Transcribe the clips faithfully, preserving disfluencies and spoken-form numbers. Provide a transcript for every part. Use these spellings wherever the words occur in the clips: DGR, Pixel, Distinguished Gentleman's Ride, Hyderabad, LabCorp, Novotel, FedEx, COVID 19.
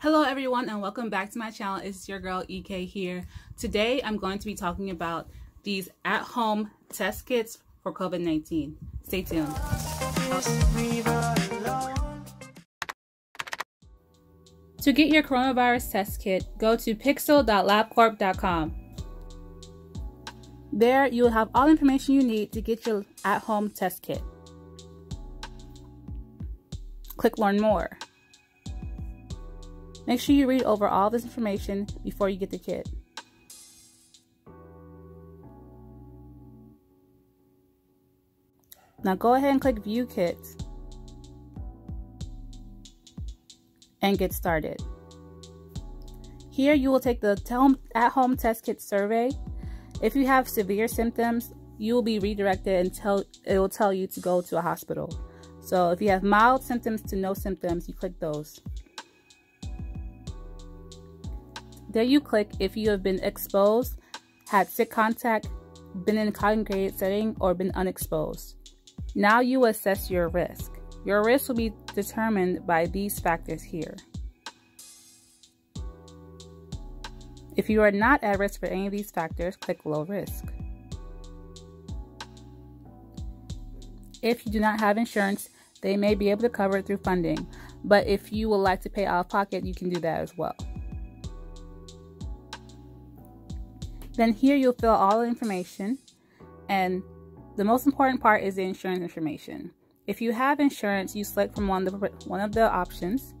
Hello everyone and welcome back to my channel. It's your girl E K here. Today I'm going to be talking about these at-home test kits for COVID nineteen. Stay tuned. To get your coronavirus test kit, go to pixel dot lab corp dot com. There you will have all the information you need to get your at-home test kit. Click learn more. Make sure you read over all this information before you get the kit. Now go ahead and click View Kit and get started. Here you will take the at-home test kit survey. If you have severe symptoms, you will be redirected and tell, it will tell you to go to a hospital. So if you have mild symptoms to no symptoms, you click those. There you click if you have been exposed, had sick contact, been in a congregated setting, or been unexposed. Now you assess your risk. Your risk will be determined by these factors here. If you are not at risk for any of these factors, click low risk. If you do not have insurance, they may be able to cover it through funding, but if you would like to pay out of pocket, you can do that as well. Then here you'll fill all the information, and the most important part is the insurance information. If you have insurance, you select from one of the, one of the options.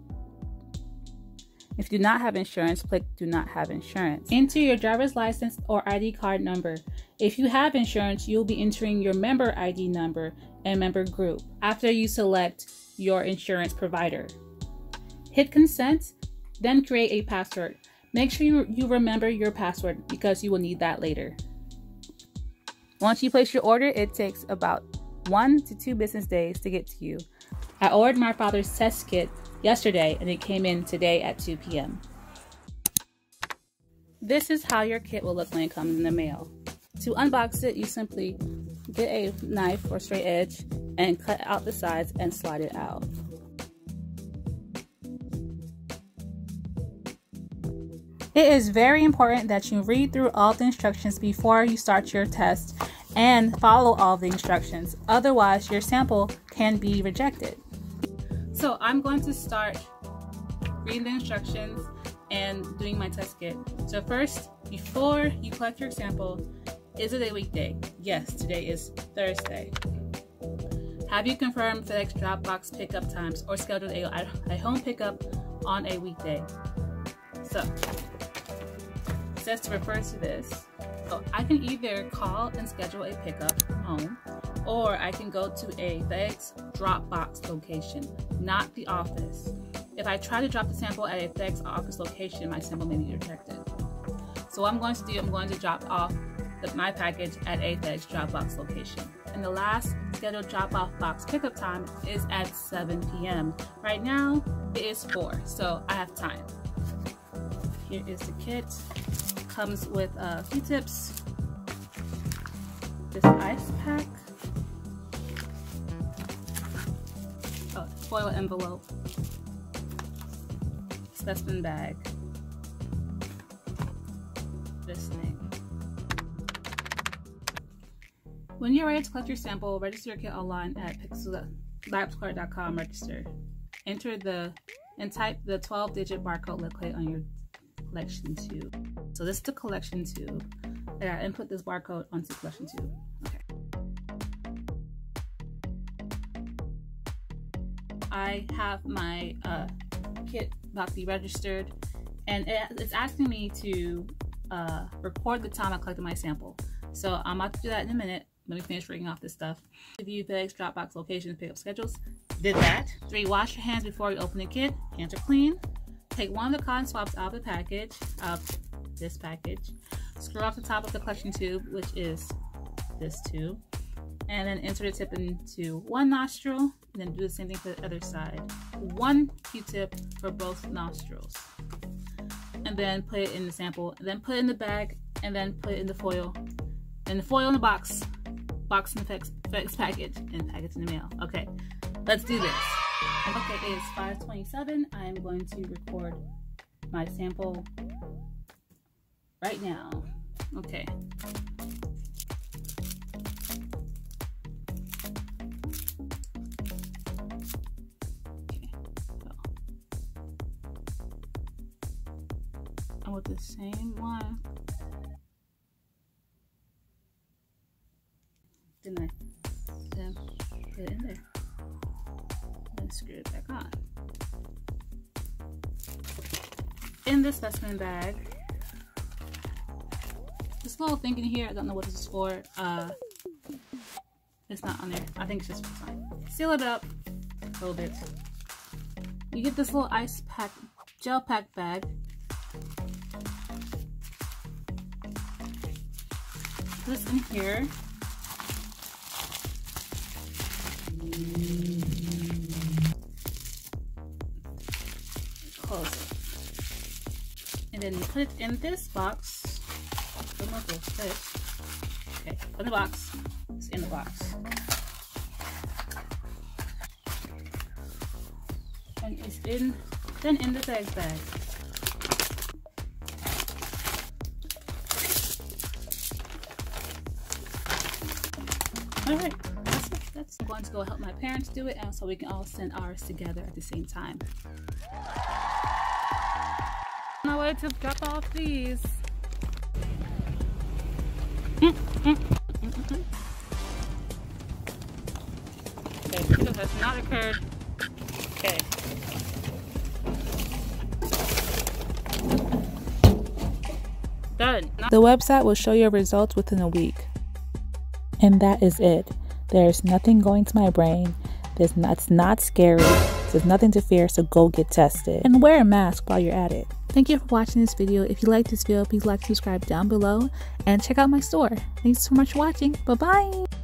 If you do not have insurance, click do not have insurance. Enter your driver's license or I D card number. If you have insurance, you'll be entering your member I D number and member group after you select your insurance provider. Hit consent, then create a password. Make sure you, you remember your password because you will need that later. Once you place your order, it takes about one to two business days to get to you. I ordered my father's test kit yesterday and it came in today at two P M This is how your kit will look when it comes in the mail. To unbox it, you simply get a knife or straight edge and cut out the sides and slide it out. It is very important that you read through all the instructions before you start your test and follow all the instructions. Otherwise, your sample can be rejected. So I'm going to start reading the instructions and doing my test kit. So first, before you collect your sample, is it a weekday? Yes, today is Thursday. Have you confirmed FedEx Dropbox pickup times or scheduled a, a home pickup on a weekday? So, it says to refer to this. So I can either call and schedule a pickup home, or I can go to a FedEx Dropbox location, not the office. If I try to drop the sample at a FedEx office location, my sample may be rejected. So what I'm going to do, I'm going to drop off the, my package at a FedEx Dropbox location. And the last scheduled drop-off box pickup time is at seven P M Right now, it is four, so I have time. Here is the kit. Comes with uh, Q-tips, this ice pack, oh, foil envelope, specimen bag, this thing. When you're ready to collect your sample, register your kit online at pixel dot lab corp dot com. Register. Enter the and type the twelve digit barcode located on your collection tube. So this is the collection tube. I gotta input this barcode onto the collection tube. Okay. I have my uh, kit about to be registered, and it, it's asking me to uh, record the time I collected my sample. So I'm about to do that in a minute. Let me finish reading off this stuff. Review FedEx Dropbox location and pickup schedules. Did that. Three, wash your hands before you open the kit. Hands are clean. Take one of the cotton swabs out of the package, of this package, screw off the top of the collection tube, which is this tube, and then enter the tip into one nostril, and then do the same thing for the other side. One Q-tip for both nostrils. And then put it in the sample, and then put it in the bag, and then put it in the foil, and the foil in the box, box in the FedEx package, and package in the mail. Okay, let's do this. Okay, it is five twenty-seven. I'm going to record my sample right now. Okay. Okay. So I want the same one. Then I then put it in there. And screw it back on. In this specimen bag, this little thing in here, I don't know what this is for. Uh, it's not on there. I think it's just for fun. Seal it up, fold it. You get this little ice pack, gel pack bag. Put this in here. Close it. And then you put it in this box. Don't know if it'll fit. Okay, in the box. It's in the box. And it's in then in the tag bag. Alright. That's I'm going to go help my parents do it, and so we can all send ours together at the same time. On my way to drop off these. Okay, this has not occurred. Okay. Done. The website will show your results within a week. And that is it. There's nothing going to my brain. There's not, it's not scary. There's nothing to fear, so go get tested. And wear a mask while you're at it. Thank you for watching this video. If you liked this video, please like, subscribe down below, and check out my store. Thanks so much for watching. Bye-bye.